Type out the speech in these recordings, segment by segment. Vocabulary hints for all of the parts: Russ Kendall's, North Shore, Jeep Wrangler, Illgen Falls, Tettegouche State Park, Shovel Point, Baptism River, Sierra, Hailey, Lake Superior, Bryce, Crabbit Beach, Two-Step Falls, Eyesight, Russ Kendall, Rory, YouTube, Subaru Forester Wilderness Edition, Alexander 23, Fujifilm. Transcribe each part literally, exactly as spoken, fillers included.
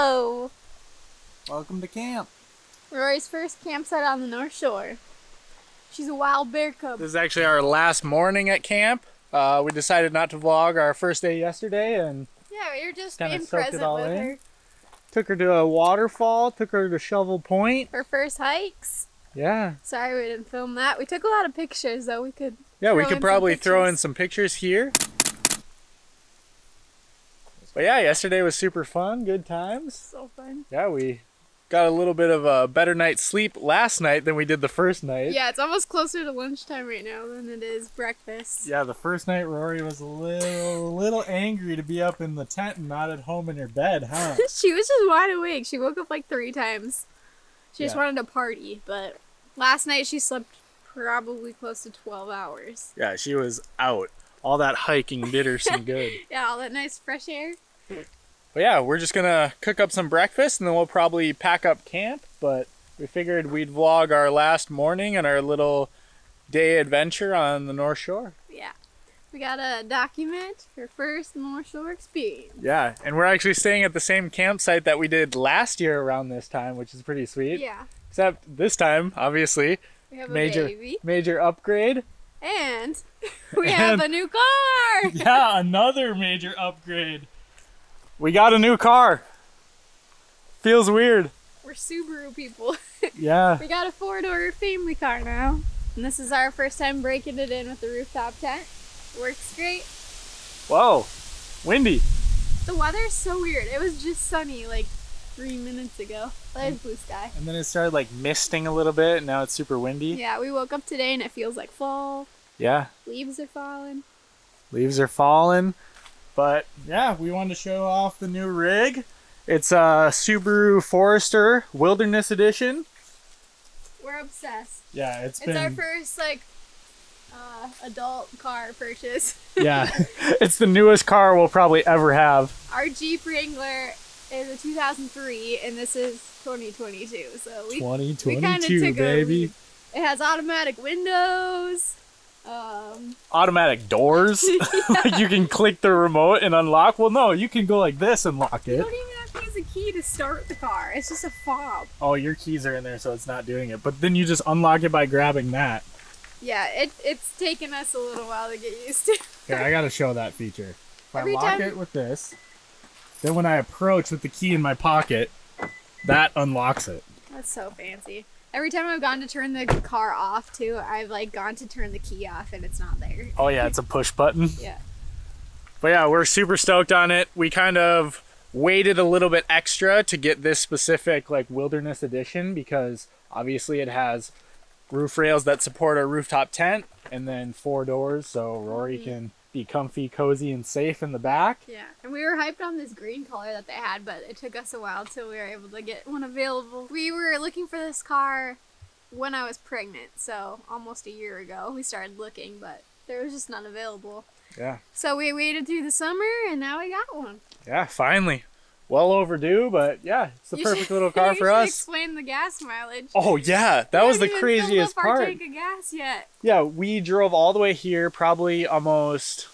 Hello! Welcome to camp. Rory's first campsite on the North Shore. She's a wild bear cub. This is actually our last morning at camp. Uh, we decided not to vlog our first day yesterday, and yeah, we were just being present with in. her. Took her to a waterfall, took her to Shovel Point. Her first hikes. Yeah. Sorry we didn't film that. We took a lot of pictures though. We could. Yeah, we could probably throw in some pictures here. But yeah, yesterday was super fun. Good times. So fun. Yeah, we got a little bit of a better night's sleep last night than we did the first night. Yeah, it's almost closer to lunchtime right now than it is breakfast. Yeah, the first night Rory was a little little angry to be up in the tent and not at home in her bed, huh? She was just wide awake. She woke up like three times. She yeah. just wanted to party, but last night she slept probably close to twelve hours. Yeah, she was out. All that hiking did her some good. Yeah, all that nice fresh air. But yeah, we're just gonna cook up some breakfast and then we'll probably pack up camp, but we figured we'd vlog our last morning and our little day adventure on the North Shore. Yeah, we gotta document your first North Shore experience. Yeah, and we're actually staying at the same campsite that we did last year around this time, which is pretty sweet. Yeah. Except this time, obviously, we have a major, baby. major upgrade. And we and, have a new car. Yeah, another major upgrade. We got a new car. Feels weird. We're Subaru people. Yeah. We got a four-door family car now. And this is our first time breaking it in with the rooftop tent. Works great. Whoa, windy. The weather's so weird. It was just sunny like three minutes ago. There's blue sky. And then it started like misting a little bit and now it's super windy. Yeah, we woke up today and it feels like fall. Yeah. Leaves are falling. Leaves are falling. But yeah, we wanted to show off the new rig. It's a Subaru Forester Wilderness Edition. We're obsessed. Yeah, it's, it's been... It's our first like uh, adult car purchase. Yeah, it's the newest car we'll probably ever have. Our Jeep Wrangler is a two thousand three, and this is twenty twenty-two. So we, twenty twenty-two, we kind of took baby. A, it has automatic windows. Um, automatic doors. Like you can click the remote and unlock. Well, no, you can go like this and lock it. You don't even have to use a key to start the car. It's just a fob. Oh, your keys are in there, so it's not doing it. But then you just unlock it by grabbing that. Yeah, it, it's taken us a little while to get used to. Here, I gotta show that feature. If Every I lock time... it with this, then when I approach with the key in my pocket, that unlocks it. That's so fancy. Every time I've gone to turn the car off, too, I've, like, gone to turn the key off, and it's not there. Oh, yeah, it's a push button. Yeah. But, yeah, we're super stoked on it. We kind of waited a little bit extra to get this specific, like, Wilderness Edition because, obviously, it has roof rails that support a rooftop tent and then four doors, so Rory mm-hmm. can be comfy, cozy, and safe in the back. Yeah, and we were hyped on this green color that they had, but it took us a while till we were able to get one available. We were looking for this car when I was pregnant, so almost a year ago we started looking, but there was just none available. Yeah. So we waited through the summer, and now we got one. Yeah, finally. Well overdue, but yeah, it's the you perfect should, little car for us. Explain the gas mileage. Oh yeah, that we was the craziest up our part. Tank of gas yet. Yeah, we drove all the way here, probably almost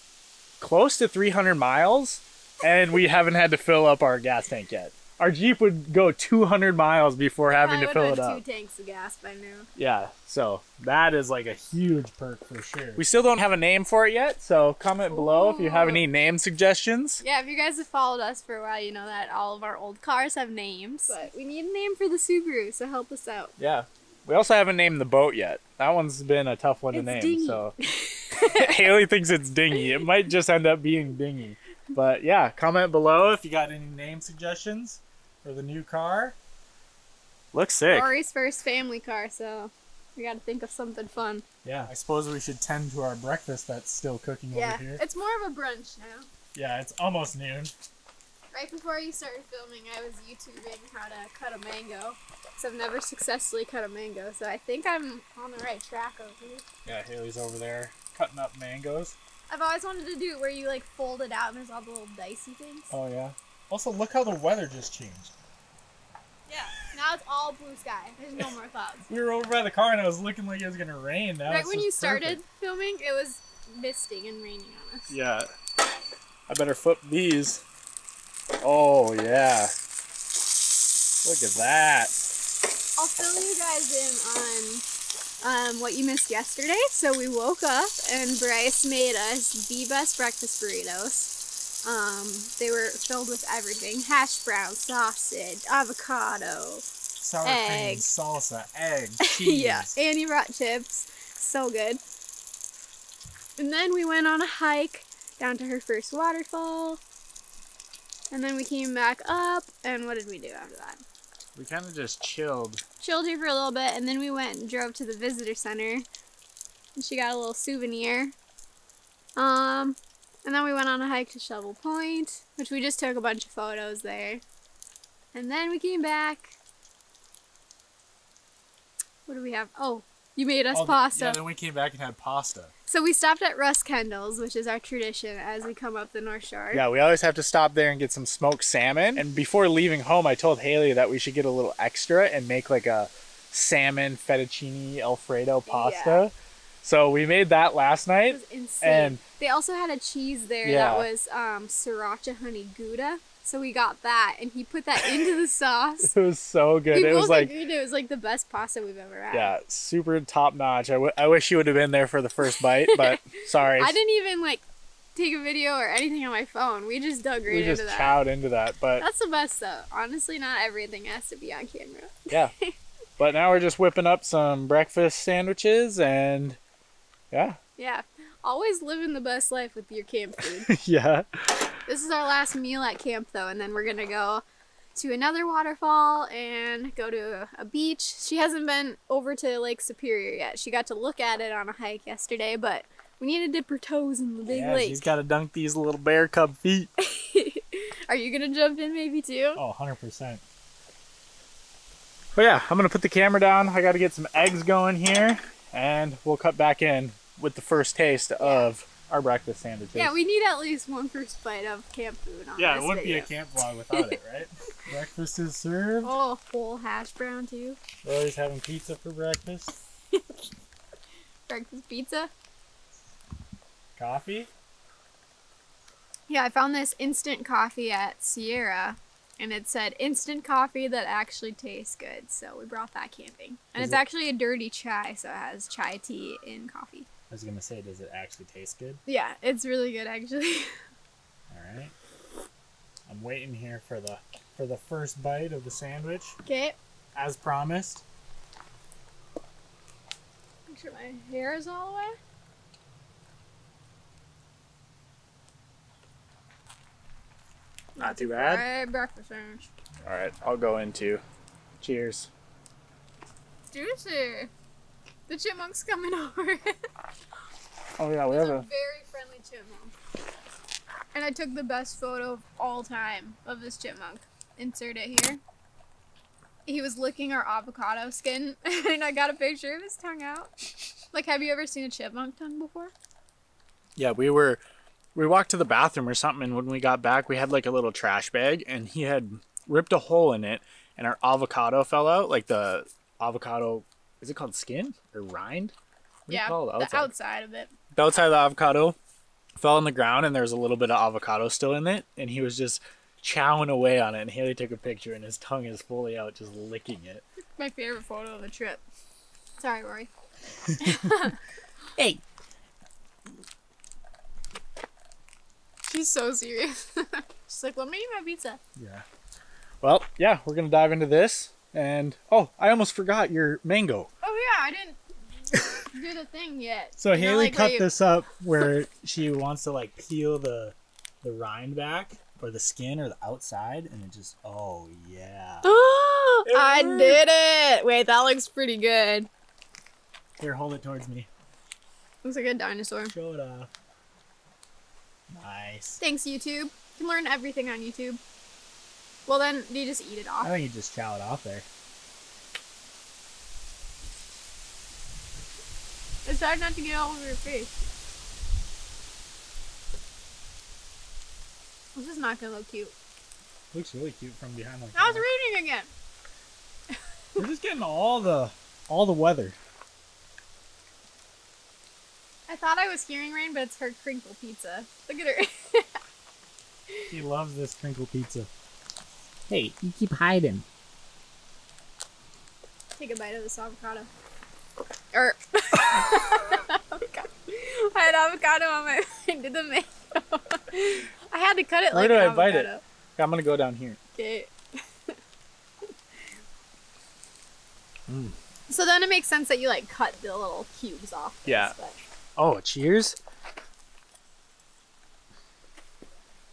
close to three hundred miles, and we haven't had to fill up our gas tank yet. Our Jeep would go two hundred miles before having to fill it up. Two tanks of gas by now. Yeah, so that is like a huge perk for sure. We still don't have a name for it yet, so comment Ooh. below if you have any name suggestions. Yeah, if you guys have followed us for a while, you know that all of our old cars have names. But we need a name for the Subaru, so help us out. Yeah. We also haven't named the boat yet. That one's been a tough one it's to name. Dinghy. So Hailey thinks it's Dinghy. It might just end up being Dinghy. But yeah, comment below if you got any name suggestions. For the new car. Looks sick. Rory's first family car, so we gotta think of something fun. Yeah, I suppose we should tend to our breakfast that's still cooking yeah, over here. Yeah, it's more of a brunch now. Yeah, it's almost noon. Right before you started filming, I was YouTubing how to cut a mango. Because I've never successfully cut a mango, so I think I'm on the right track over here. Yeah, Hailey's over there cutting up mangoes. I've always wanted to do it where you like fold it out and there's all the little dicey things. Oh yeah. Also, look how the weather just changed. Yeah, now it's all blue sky. There's no more clouds. We were over by the car and it was looking like it was going to rain. Now right it's when you started perfect. filming, it was misting and raining on us. Yeah. I better flip these. Oh, yeah. Look at that. I'll fill you guys in on um, what you missed yesterday. So we woke up and Bryce made us the best breakfast burritos. Um, they were filled with everything. Hash browns, sausage, avocado, sour cream, salsa, egg, cheese. Yeah, and he brought chips. So good. And then we went on a hike down to her first waterfall. And then we came back up, and what did we do after that? We kind of just chilled. Chilled here for a little bit, and then we went and drove to the visitor center. And she got a little souvenir. Um, and then we went on a hike to Shovel Point, which we just took a bunch of photos there. And then we came back. What do we have? Oh, you made us oh, pasta. Yeah, then we came back and had pasta. So we stopped at Russ Kendall's, which is our tradition as we come up the North Shore. Yeah, we always have to stop there and get some smoked salmon. And before leaving home, I told Hailey that we should get a little extra and make like a salmon fettuccine Alfredo pasta. Yeah. So we made that last night. It was insane. And they also had a cheese there yeah. that was um, sriracha honey gouda. So we got that, and he put that into the sauce. It was so good. We it both was like agreed it was like the best pasta we've ever had. Yeah, super top notch. I, w I wish you would have been there for the first bite, but sorry. I didn't even like take a video or anything on my phone. We just dug right we into just that. We just chowed into that, but that's the best though. Honestly, not everything has to be on camera. Yeah, but now we're just whipping up some breakfast sandwiches and yeah. Yeah, always living the best life with your camp food. Yeah. This is our last meal at camp, though, and then we're going to go to another waterfall and go to a beach. She hasn't been over to Lake Superior yet. She got to look at it on a hike yesterday, but we need to dip her toes in the big yeah, lake. She's got to dunk these little bear cub feet. Are you going to jump in maybe, too? Oh, one hundred percent. But yeah, I'm going to put the camera down. I got to get some eggs going here, and we'll cut back in with the first taste yeah. of... our breakfast sandwiches. Yeah, we need at least one first bite of camp food on yeah, this Yeah, it wouldn't video. Be a camp vlog without it, right? Breakfast is served. Oh, whole hash brown too. We're always having pizza for breakfast. Breakfast pizza. Coffee. Yeah, I found this instant coffee at Sierra, and it said instant coffee that actually tastes good. So we brought that camping, and is it's it? actually a dirty chai, so it has chai tea in coffee. I was going to say, does it actually taste good? Yeah, it's really good, actually. All right. I'm waiting here for the for the first bite of the sandwich. Okay. As promised. Make sure my hair is all the way. Not too bad. All right, breakfast sandwich. All right, I'll go in too. Cheers. Juicy. The chipmunk's coming over. Oh yeah, we have a, a very friendly chipmunk. And I took the best photo of all time of this chipmunk. Insert it here. He was licking our avocado skin, and I got a picture of his tongue out. Like, have you ever seen a chipmunk tongue before? Yeah, we were, we walked to the bathroom or something, and when we got back, we had like a little trash bag, and he had ripped a hole in it, and our avocado fell out, like the avocado. Is it called skin or rind? What yeah, do you call it? Outside. The outside of it. The outside of the avocado fell on the ground, and there was a little bit of avocado still in it, and he was just chowing away on it, and Hailey took a picture, and his tongue is fully out just licking it. My favorite photo of the trip. Sorry, Rory. Hey. She's so serious. She's like, let me eat my pizza. Yeah. Well, yeah, we're going to dive into this. And, oh, I almost forgot your mango. Oh, yeah, I didn't do the thing yet. So you Hailey know, like, cut you... this up where she wants to, like, peel the the rind back or the skin or the outside. And it just, oh, yeah. I worked. did it. Wait, that looks pretty good. Here, hold it towards me. Looks like a dinosaur. Show it off. Nice. Thanks, YouTube. You can learn everything on YouTube. Well, then, do you just eat it off? I think you just chow it off there. It's hard not to get all over your face. This is not going to look cute. Looks really cute from behind. Like I was that. reading again. We're just getting all the, all the weather. I thought I was hearing rain, but it's her crinkle pizza. Look at her. She loves this crinkle pizza. Hey, you keep hiding. take a bite of this avocado. Er. avocado. I had avocado on my mind. Did the mango. I had to cut it. Where like do an I avocado. Bite it? I'm gonna go down here. Okay. mm. So then it makes sense that you like cut the little cubes off. This, yeah. But. Oh, cheers.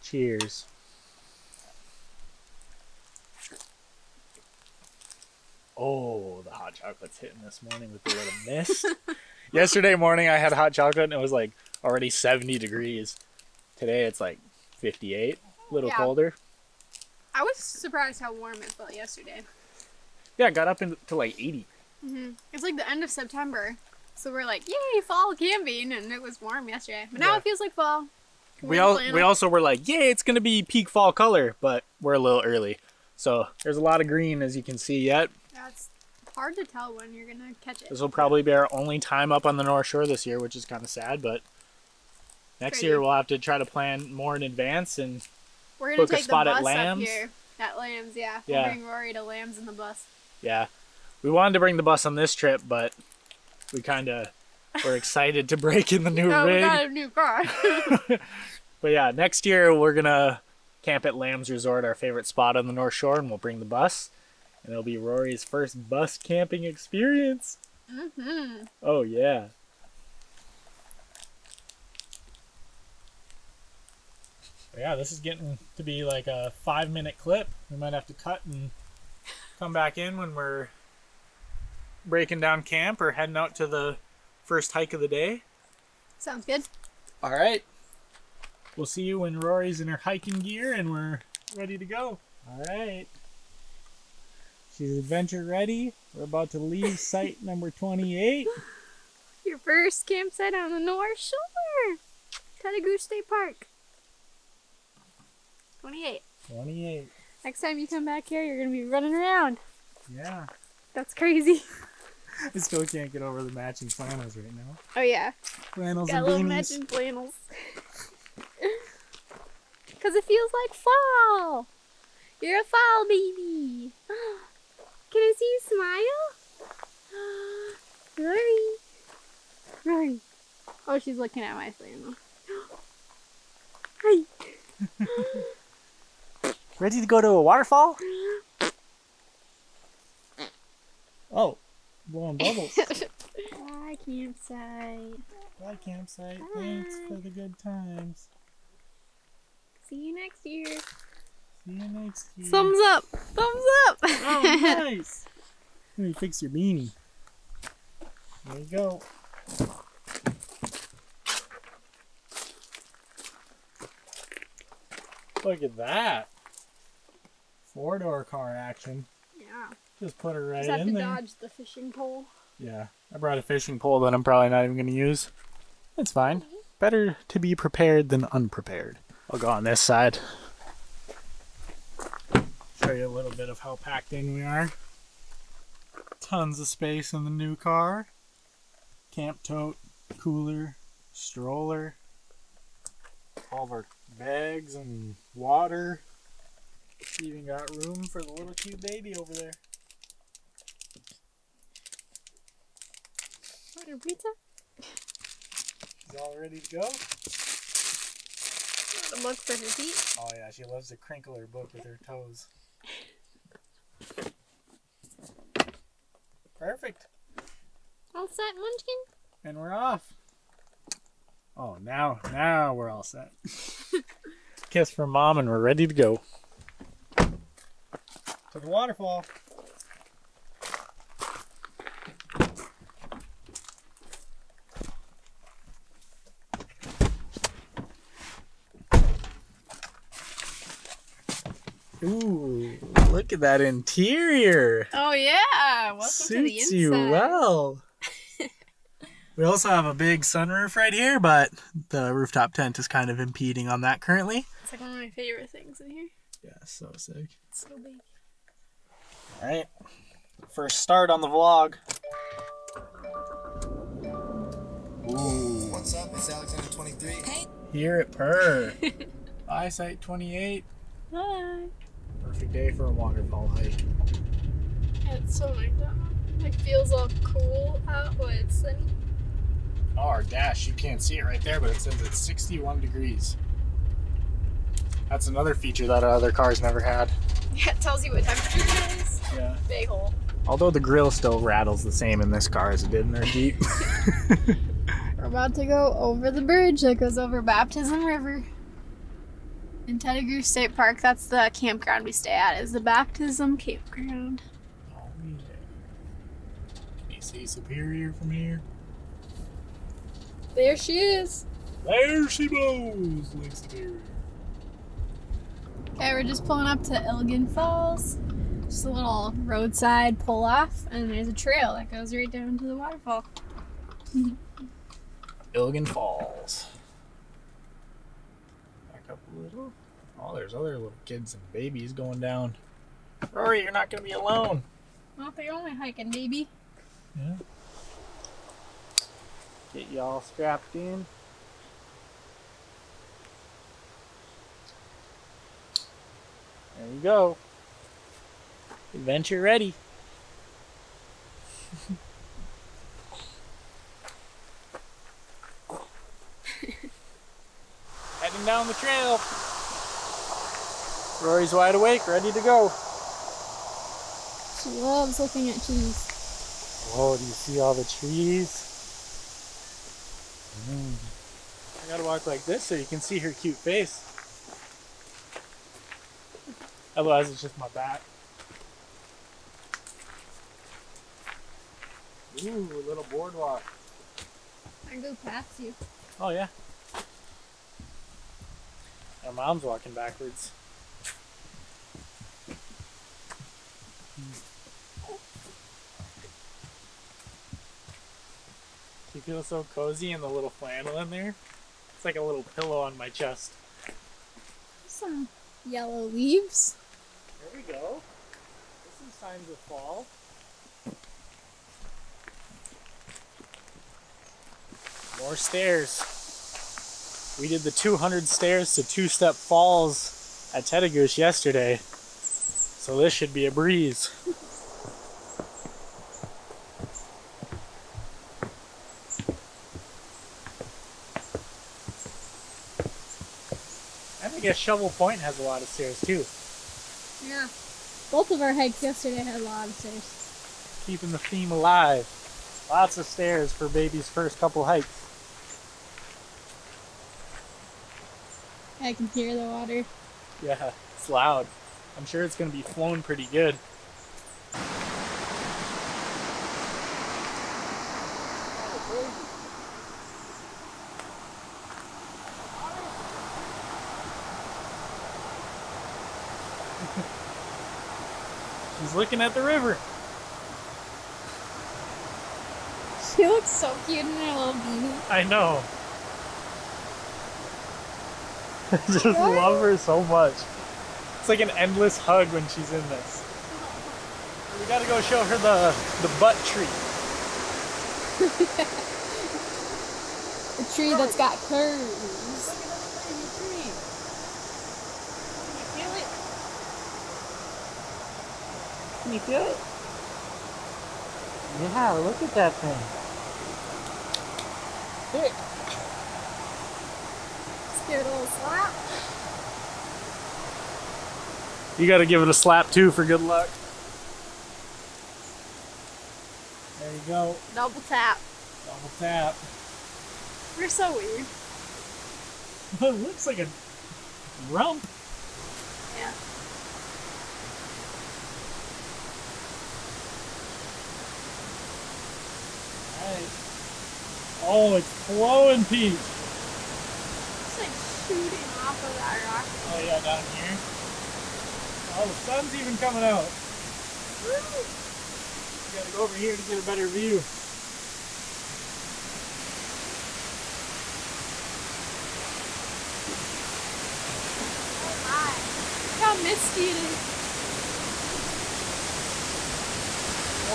Cheers. Oh, the hot chocolate's hitting this morning with a little mist. Yesterday morning I had hot chocolate and it was like already seventy degrees. Today it's like fifty-eight, a little yeah. colder. I was surprised how warm it felt yesterday. Yeah, it got up into like eighty. Mm-hmm. It's like the end of September. So we're like, yay, fall camping, and it was warm yesterday. But now yeah. it feels like fall. Warm we all, we also were like, yay, it's going to be peak fall color, but we're a little early. So there's a lot of green as you can see yet. That's hard to tell when you're going to catch it. This will probably be our only time up on the North Shore this year, which is kind of sad. But next Pretty. year we'll have to try to plan more in advance and we're gonna book take a spot the bus at Lambs. Up here. At Lambs, yeah. We'll yeah. bring Rory to Lambs in the bus. Yeah. We wanted to bring the bus on this trip, but we kind of were excited to break in the new no, rig. We got a new car. But yeah, next year we're going to camp at Lambs Resort, our favorite spot on the North Shore, and we'll bring the bus. And it'll be Rory's first bus camping experience. Mm-hmm. Oh, yeah. But yeah, this is getting to be like a five-minute clip. We might have to cut and come back in when we're breaking down camp or heading out to the first hike of the day. Sounds good. All right. We'll see you when Rory's in her hiking gear and we're ready to go. All right. She's adventure ready. We're about to leave site number twenty-eight. Your first campsite on the North Shore. Tettegouche State Park. twenty-eight. twenty-eight. Next time you come back here, you're going to be running around. Yeah. That's crazy. I still can't get over the matching flannels right now. Oh, yeah. Flannels Got and beanies. Got little matching flannels. Because it feels like fall. You're a fall baby. Can I see you smile? Rory. Rory. Oh, she's looking at my flannel. Hi. Ready to go to a waterfall? Oh, blowing bubbles. Bye, campsite. Bye, campsite. Bye. Thanks for the good times. See you next year. See you next year. Thumbs up. Thumbs up. Oh, nice. Let me fix your beanie. There you go. Look at that. Four-door car action. Yeah. Just put her right Just have in to there. Dodge the fishing pole. Yeah, I brought a fishing pole that I'm probably not even going to use. It's fine. Mm-hmm. Better to be prepared than unprepared. I'll go on this side. Show you a little bit of how packed in we are. Tons of space in the new car. Camp tote, cooler, stroller, all of our bags and water. Even got room for the little cute baby over there. Order pizza. She's all ready to go. Got a book for her feet. Oh yeah, she loves to crinkle her book with her toes. Perfect. All set, Munchkin. And we're off. Oh, now, now we're all set. Kiss from Mom and we're ready to go. To the waterfall. Ooh, look at that interior. Oh yeah, welcome Suits to the inside. Suits you well. We also have a big sunroof right here, but the rooftop tent is kind of impeding on that currently. It's like one of my favorite things in here. Yeah, so sick. It's so big. All right, first start on the vlog. Ooh. What's up? It's Alexander twenty-three. Hey. Hear it purr. Eyesight twenty-eight. Hi. Perfect day for a waterfall hike. It's so nice out. It feels all cool out when it's sunny. Oh, our dash, you can't see it right there, but it says it's sixty-one degrees. That's another feature that other cars never had. Yeah, it tells you what temperature it is. Yeah. Bayhole. Although the grill still rattles the same in this car as it did in their Jeep. We're about to go over the bridge that goes over Baptism River. In Tettegouche State Park, that's the campground we stay at, is the Baptism Campground. Oh, yeah. Can you see Superior from here? There she is. There she blows, Lake Superior. Okay, we're just pulling up to Illgen Falls. Just a little roadside pull off, and there's a trail that goes right down to the waterfall. Illgen Falls. Back up a little. Oh, there's other little kids and babies going down. Rory, you're not going to be alone. Not the only hiking baby. Yeah. Get y'all strapped in. There you go. Adventure ready. Heading down the trail. Rory's wide awake, ready to go. She loves looking at trees. Oh, do you see all the trees? Mm. I gotta walk like this so you can see her cute face. Otherwise it's just my back. Ooh, a little boardwalk. I go past you. Oh yeah. Our mom's walking backwards. She feels so cozy in the little flannel in there. It's like a little pillow on my chest. Some yellow leaves. There we go. There's some signs of fall. More stairs. We did the two hundred stairs to Two-Step Falls at Tettegouche yesterday, so this should be a breeze. I guess Shovel Point has a lot of stairs too. Yeah, both of our hikes yesterday had a lot of stairs. Keeping the theme alive. Lots of stairs for baby's first couple hikes. I can hear the water. Yeah, it's loud. I'm sure it's going to be flowing pretty good. She's looking at the river. She looks so cute in her little beanie. I know. I just what? love her so much. It's like an endless hug when she's in this. We gotta go show her the, the butt tree. The tree that's got curves. Look at the tree. Can you feel it? Can you feel it? Yeah, look at that thing. Here. Let's give it a little slap. You gotta give it a slap too for good luck. There you go. Double tap. Double tap. We're so weird. It looks like a rump. Yeah. Oh, it's flowing, Pete. It's like shooting off of that rock. Oh yeah, down here. Oh, the sun's even coming out. Woo! You gotta go over here to get a better view. Oh my! Look how misty it is.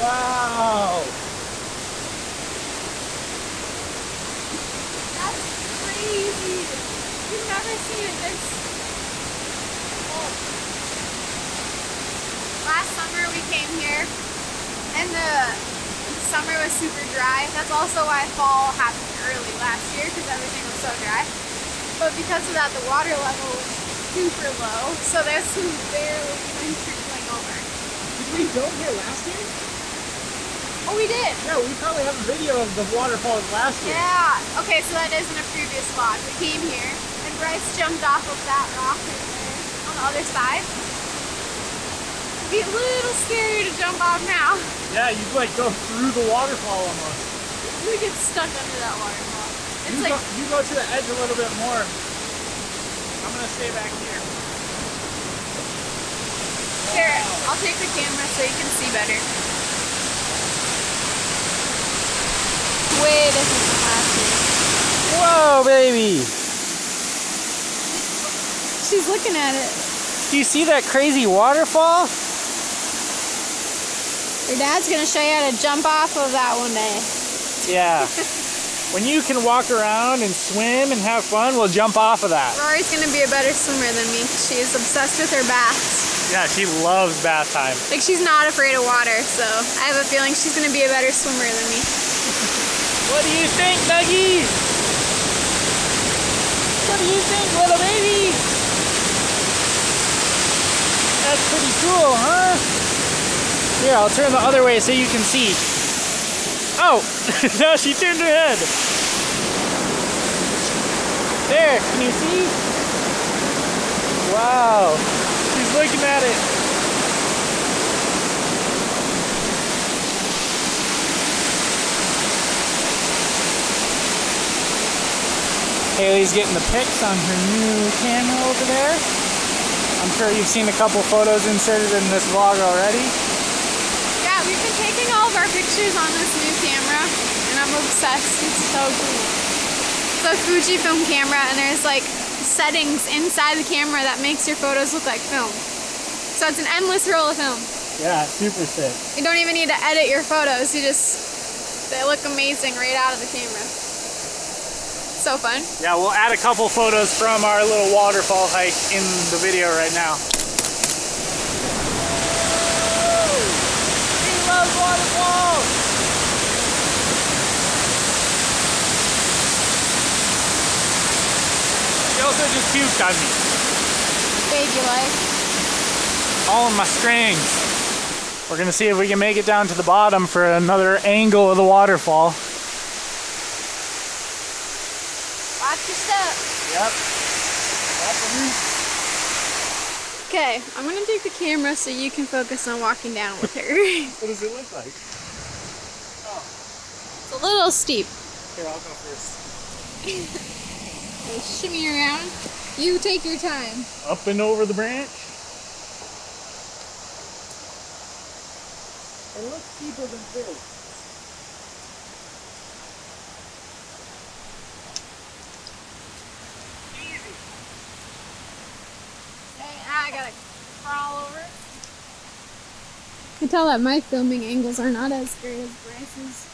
Wow! You've never seen it this cold. Last summer we came here and the summer was super dry. That's also why fall happened early last year, because everything was so dry. But because of that, the water level was super low, so this was barely even trickling over. Did we go here last year? Oh, we did! Yeah, we probably have a video of the waterfalls last year. Yeah! Okay, so that isn't a previous vlog. We came here, and Bryce jumped off of that rock right there on the other side. It'd be a little scary to jump off now. Yeah, you'd like go through the waterfall almost. We get stuck under that waterfall. It's you like go, you go to the edge a little bit more. I'm gonna stay back here. Here, wow. I'll take the camera so you can see better. Way different than last year. Whoa, baby! She's looking at it. Do you see that crazy waterfall? Your dad's gonna show you how to jump off of that one day. Yeah. When you can walk around and swim and have fun, we'll jump off of that. Rory's gonna be a better swimmer than me. She's obsessed with her baths. Yeah, she loves bath time. Like, she's not afraid of water, so I have a feeling she's gonna be a better swimmer than me. What do you think, Dougie? What do you think, little baby? That's pretty cool, huh? Here, I'll turn the other way so you can see. Oh! No, she turned her head! There, can you see? Wow! She's looking at it! Hailey's getting the pics on her new camera over there. I'm sure you've seen a couple photos inserted in this vlog already. We've been taking all of our pictures on this new camera, and I'm obsessed. It's so cool. It's a Fujifilm camera, and there's like settings inside the camera that makes your photos look like film. So it's an endless roll of film. Yeah, super sick. You don't even need to edit your photos. You just, they look amazing right out of the camera. So fun. Yeah, we'll add a couple photos from our little waterfall hike in the video right now. Waterfall! She also just puked on me. Babe, you like? All in my strings. We're gonna see if we can make it down to the bottom for another angle of the waterfall. Watch your step. Yep. Watch the roof. Okay, I'm gonna take the camera so you can focus on walking down with her. What does it look like? Oh. It's a little steep. Here, I'll go first. Shimmy around. You take your time. Up and over the branch. It looks steeper than this. I gotta crawl over. I can tell that my filming angles are not as great as Bryce's.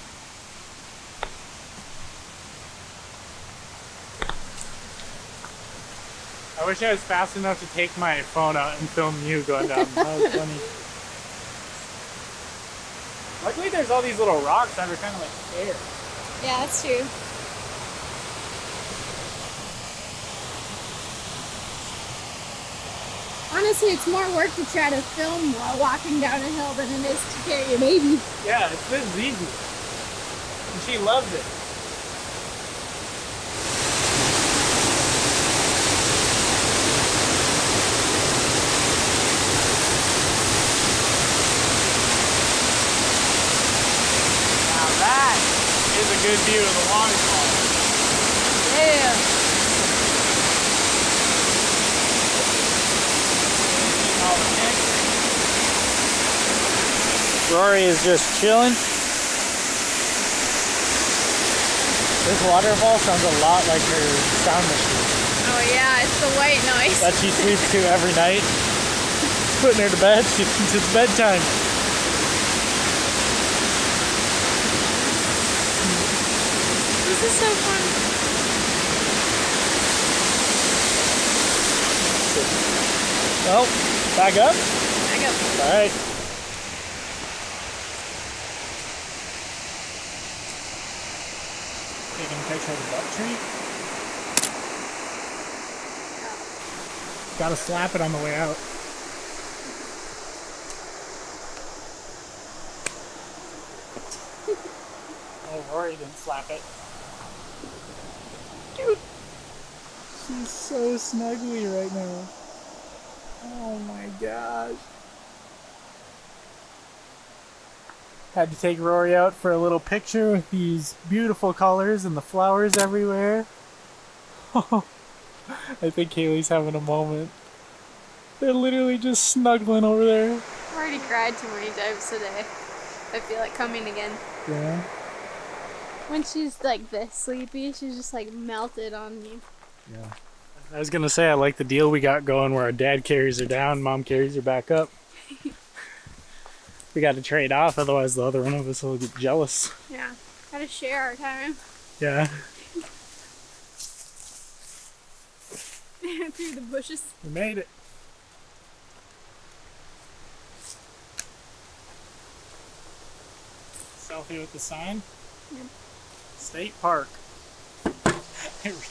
I wish I was fast enough to take my phone out and film you going down. That was funny. Luckily there's all these little rocks that are kind of like air. Yeah, that's true. Honestly, it's more work to try to film while walking down a hill than it is to carry a baby. Yeah, it's this easy. And she loves it. Now that is a good view of the waterfall. Yeah. Rory is just chilling. This waterfall sounds a lot like her sound machine. Oh yeah, it's the white noise. That she sleeps to every night. It's putting her to bed. It's bedtime. This is so fun. Well, back up? Back up. All right. show the butt treat. Gotta slap it on the way out. Oh, Rory didn't slap it. Dude! She's so snuggly right now. Oh my gosh. Had to take Rory out for a little picture with these beautiful colors and the flowers everywhere. I think Hailey's having a moment. They're literally just snuggling over there. I've already cried too many times today. I feel like coming again. Yeah. When she's like this sleepy, she's just like melted on me. Yeah. I was gonna say, I like the deal we got going where our dad carries her down, mom carries her back up. We got to trade off, otherwise the other one of us will get jealous. Yeah, got to share our time. Yeah. Through the bushes. We made it. Selfie with the sign. Yep. State Park. I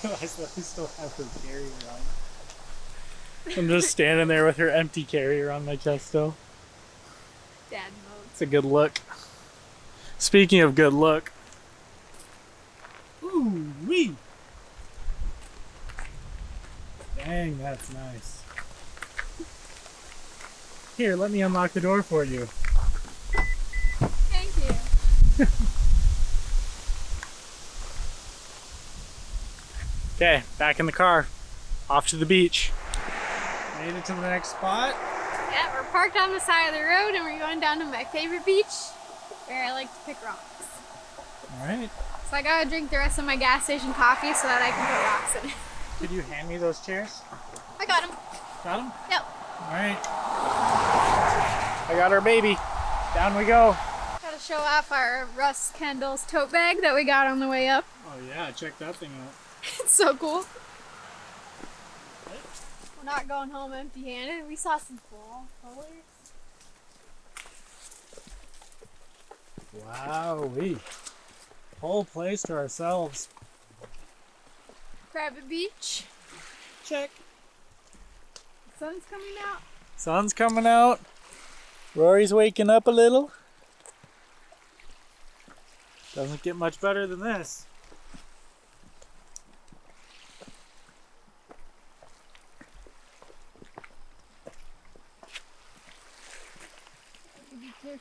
realized that we still have her carrier on. I'm just standing there with her empty carrier on my chest still. Dad mode. It's a good look. Speaking of good look. Ooh wee! Dang, that's nice. Here, let me unlock the door for you. Thank you. Okay, back in the car. Off to the beach. Made it to the next spot. Yeah, we're parked on the side of the road and we're going down to my favorite beach where I like to pick rocks. Alright. So I gotta drink the rest of my gas station coffee so that I can put rocks in it. Could you hand me those chairs? I got them. Got them? Yep. Alright. I got our baby. Down we go. Gotta show off our Russ Kendall's tote bag that we got on the way up. Oh yeah, check that thing out. It's so cool. We're not going home empty-handed. We saw some cool colors. Wow-wee. Whole place to ourselves. Crabbit Beach. Check. The sun's coming out. Sun's coming out. Rory's waking up a little. Doesn't get much better than this.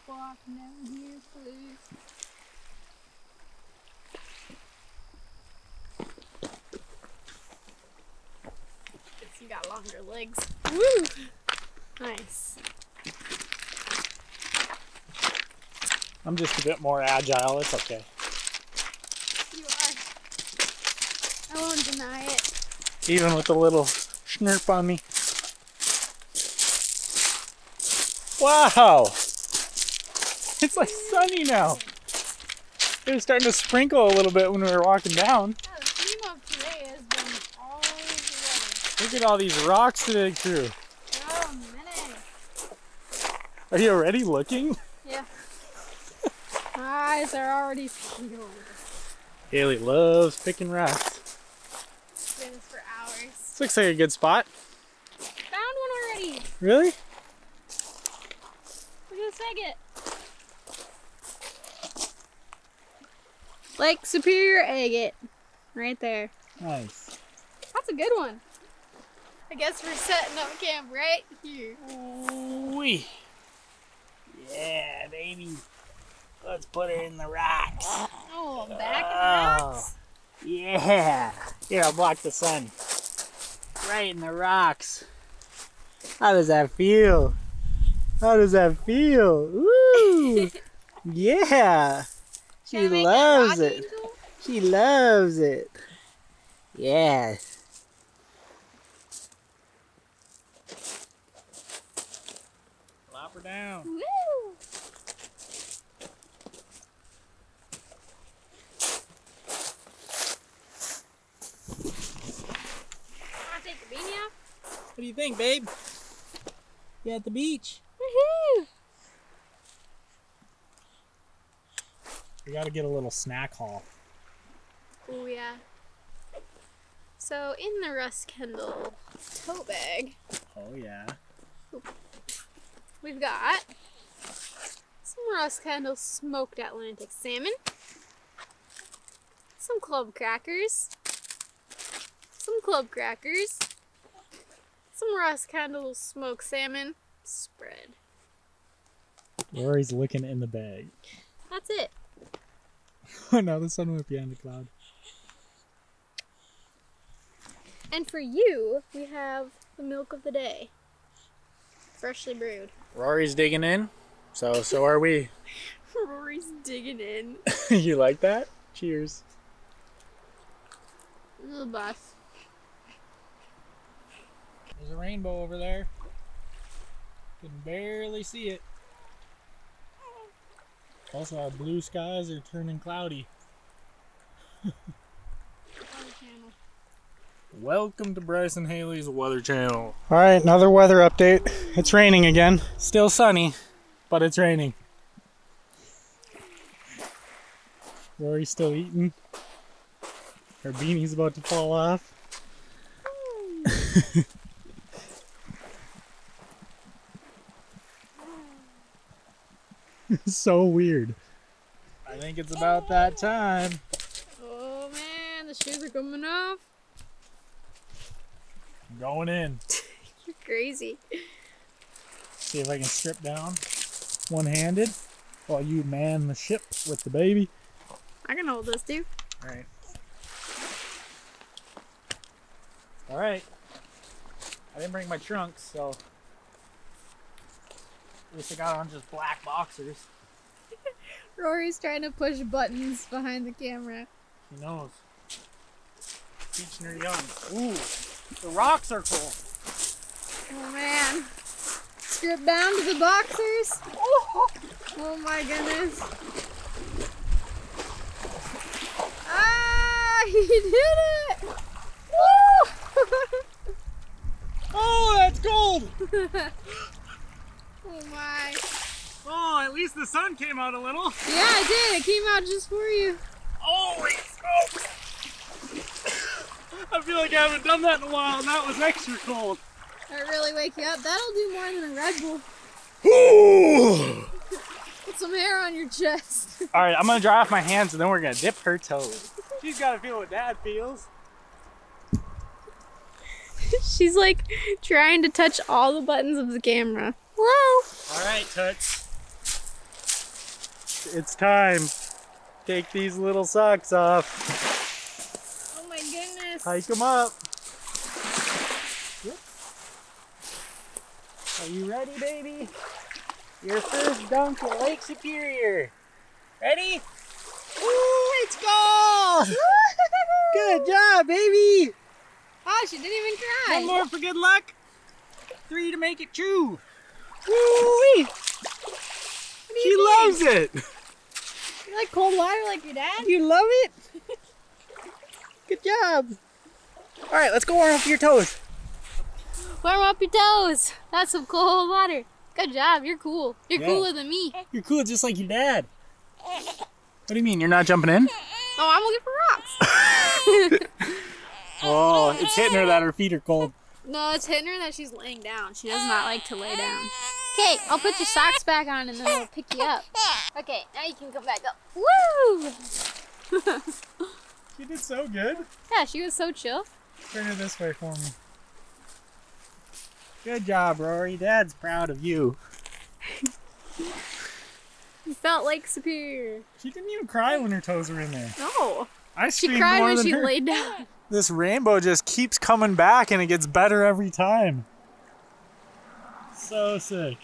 Walk down here, please. Guess you got longer legs. Woo! Nice. I'm just a bit more agile. It's okay. You are. I won't deny it. Even with a little snurp on me. Wow! It's like sunny now. It was starting to sprinkle a little bit when we were walking down. Yeah, the theme of today has been all together. Look at all these rocks to dig through. Oh, man. Are you already looking? Yeah. My eyes are already peeled. Hailey loves picking rocks. I've been doing this for hours. This looks like a good spot. Found one already. Really? Look at this maggot. Lake Superior agate, right there. Nice. That's a good one. I guess we're setting up camp right here. Ooh-wee. Yeah, baby. Let's put her in the rocks. Oh, back oh, in the rocks? Yeah. Here, I'll block the sun. Right in the rocks. How does that feel? How does that feel? Woo! Yeah. She loves it. Angel? She loves it. Yes. Plop her down. Woo. Wanna take the beanie off? What do you think, babe? You at the beach? Woohoo! We gotta get a little snack haul. Oh yeah. So in the Russ Kendall tote bag. Oh yeah. We've got some Russ Kendall smoked Atlantic salmon, some club crackers, some club crackers, some Russ Kendall smoked salmon spread. Rory's looking in the bag. That's it. Oh no, the sun went behind the cloud. And for you, we have the milk of the day. Freshly brewed. Rory's digging in, so so are we. Rory's digging in. You like that? Cheers. Little boss. There's a rainbow over there. Can barely see it. Also, our blue skies are turning cloudy. Welcome to Bryce and Haley's Weather Channel. Alright, another weather update. It's raining again. Still sunny, but it's raining. Rory's still eating. Her beanie's about to fall off. So weird. I think it's about that time. Oh man, the shoes are coming off. I'm going in. You're crazy. See if I can strip down one-handed while you man the ship with the baby. I can hold this too. Alright. Alright. I didn't bring my trunks, so... At least I got on just black boxers. Rory's trying to push buttons behind the camera. He knows. Teaching her young. Ooh, the rocks are cold. Oh man. Strip down to the boxers. Oh, oh my goodness. Ah, he did it. Woo! Oh, that's cold. Oh my. Oh, at least the sun came out a little. Yeah, it did. It came out just for you. Holy smoke! I feel like I haven't done that in a while, and that was extra cold. That really wake you up. That'll do more than a Red Bull. Ooh! Put some hair on your chest. All right, I'm going to dry off my hands, and then we're going to dip her toes. She's got to feel what Dad feels. She's like trying to touch all the buttons of the camera. Hello. All right, Toots. It's time. Take these little socks off. Oh my goodness. Hike them up. Yep. Are you ready, baby? Your first dunk at Lake Superior. Ready? Ooh, it's gold! Good job, baby. Oh, she didn't even cry. One more for good luck. Three to make it true. Woo-wee! She doing? Loves it! You like cold water like your dad? You love it? Good job! Alright, let's go warm up your toes. Warm up your toes! That's some cold water. Good job, you're cool. You're yeah. cooler than me. You're cool just like your dad. What do you mean, you're not jumping in? Oh, I'm looking for rocks. Oh, it's hitting her that her feet are cold. No, it's hitting her that she's laying down. She does not like to lay down. Okay, I'll put your socks back on and then I'll pick you up. Okay, now you can come back up. Woo! She did so good. Yeah, she was so chill. Turn her this way for me. Good job, Rory. Dad's proud of you. You felt like Superior. She didn't even cry when her toes were in there. No. I screamed more than her. She cried when she laid down. This rainbow just keeps coming back and it gets better every time. So sick.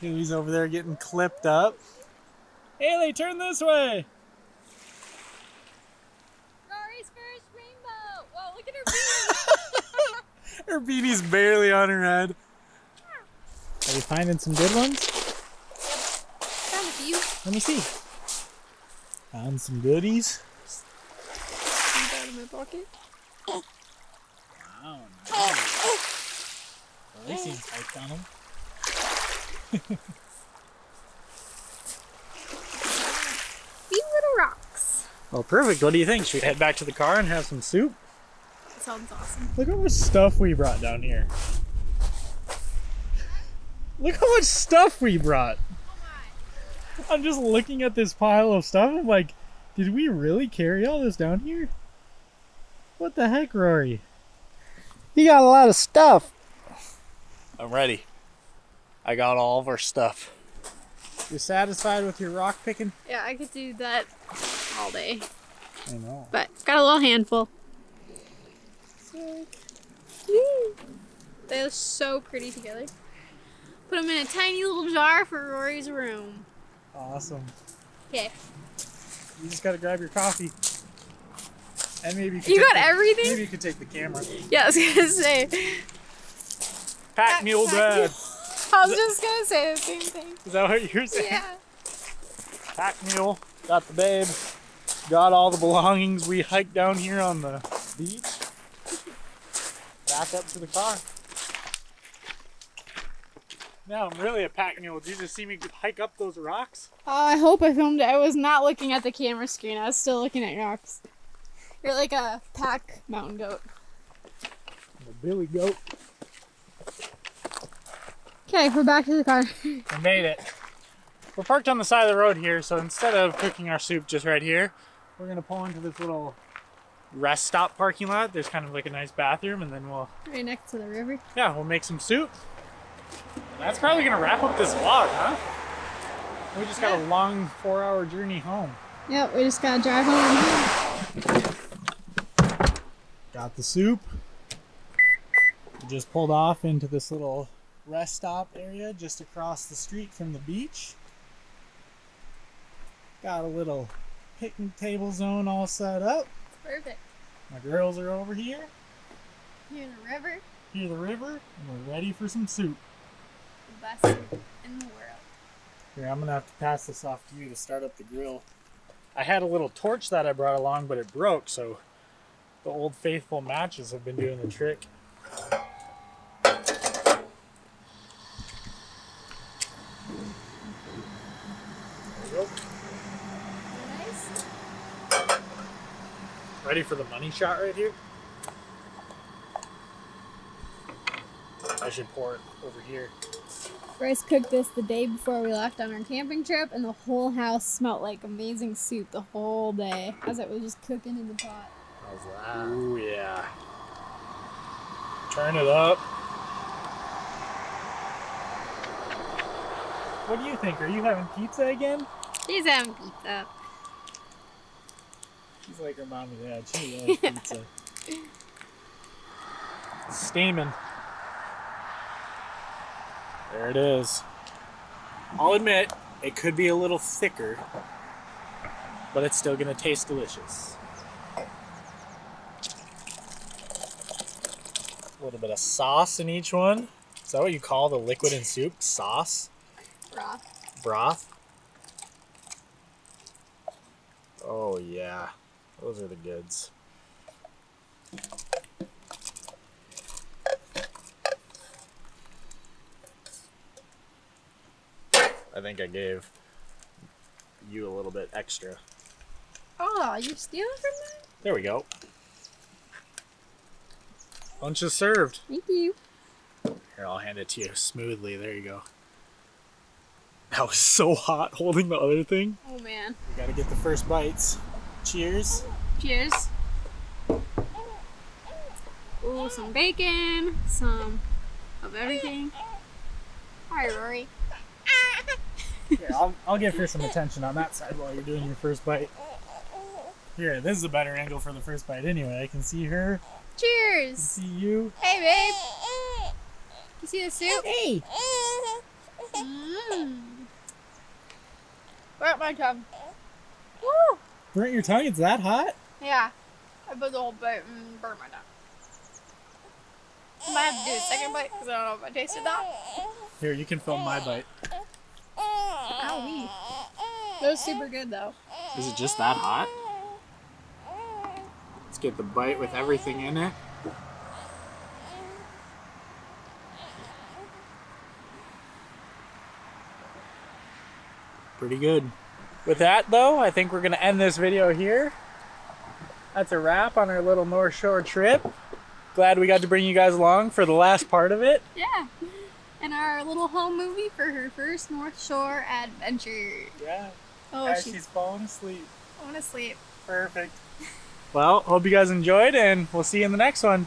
Haley's over there getting clipped up. Haley, turn this way! Rory's first rainbow! Whoa, look at her beanie! Her beanie's barely on her head. Are you finding some good ones? Found a few. Let me see. Found some goodies. Out of my pocket. Oh. Wow, nice. Oh, oh. Well, they seem hyped on them. You little Well, perfect. What do you think? Should we head back to the car and have some soup? That sounds awesome. Look how much stuff we brought down here. Look how much stuff we brought. Oh my. I'm just looking at this pile of stuff. I'm like, did we really carry all this down here? What the heck, Rory? You got a lot of stuff. I'm ready. I got all of our stuff. You satisfied with your rock picking? Yeah, I could do that all day. I know. But got a little handful. They look so pretty together. Put them in a tiny little jar for Rory's room. Awesome. Okay. You just gotta grab your coffee. And maybe you, could you got the, everything? Maybe you could take the camera. Yeah, I was gonna say. Pack mule dad. I was just gonna say the same thing. Is that what you're saying? Yeah. Pack mule, got the babe, got all the belongings. We hiked down here on the beach. Back up to the car. Now I'm really a pack mule. Did you just see me hike up those rocks? Uh, I hope I filmed it. I was not looking at the camera screen. I was still looking at rocks. You're like a pack mountain goat. I'm a billy goat. Okay, we're back to the car. We made it. We're parked on the side of the road here, so instead of cooking our soup just right here, we're gonna pull into this little rest stop parking lot. There's kind of like a nice bathroom, and then we'll... Right next to the river. Yeah, we'll make some soup. That's probably gonna wrap up this vlog, huh? We just got yeah. a long four hour journey home. Yep, we just gotta drive home. Got the soup. We just pulled off into this little rest stop area just across the street from the beach. Got a little picnic table zone all set up. Perfect. My girls are over here. Here the river. Here the river, and we're ready for some soup. The best soup in the world. Here, I'm gonna have to pass this off to you to start up the grill. I had a little torch that I brought along, but it broke, so the old faithful matches have been doing the trick. Ready for the money shot right here? I should pour it over here. Bryce cooked this the day before we left on our camping trip, and the whole house smelled like amazing soup the whole day as it was just cooking in the pot. How's that? Ooh, yeah. Turn it up. What do you think? Are you having pizza again? She's having pizza. She's like her mom and dad. She loves pizza. Steaming. There it is. I'll admit, it could be a little thicker, but it's still going to taste delicious. A little bit of sauce in each one. Is that what you call the liquid in soup? Sauce? Broth. Broth. Oh, yeah. Those are the goods. I think I gave you a little bit extra. Oh, you're stealing from me? There we go. Lunch is served. Thank you. Here, I'll hand it to you smoothly. There you go. That was so hot holding the other thing. Oh, man. We gotta get the first bites. Cheers. Cheers. Ooh, some bacon, some of everything. All right, Rory. Here, I'll, I'll give her some attention on that side while you're doing your first bite. Here, this is a better angle for the first bite anyway. I can see her. Cheers. I can see you. Hey, babe. You see the soup? Hey. Mmm. Burnt my tongue. Woo. Burnt your tongue? It's that hot? Yeah. I put the whole bite and burnt my tongue. I might have to do a second bite because I don't know if I tasted that. Here, you can film my bite. Owie. That was super good though. Is it just that hot? Let's get the bite with everything in it. Pretty good. With that though, I think we're gonna end this video here. That's a wrap on our little North Shore trip. Glad we got to bring you guys along for the last part of it. Yeah, and our little home movie for her first North Shore adventure. Yeah, oh, as she's, she's falling asleep. Falling asleep. Perfect. Well, hope you guys enjoyed, and we'll see you in the next one.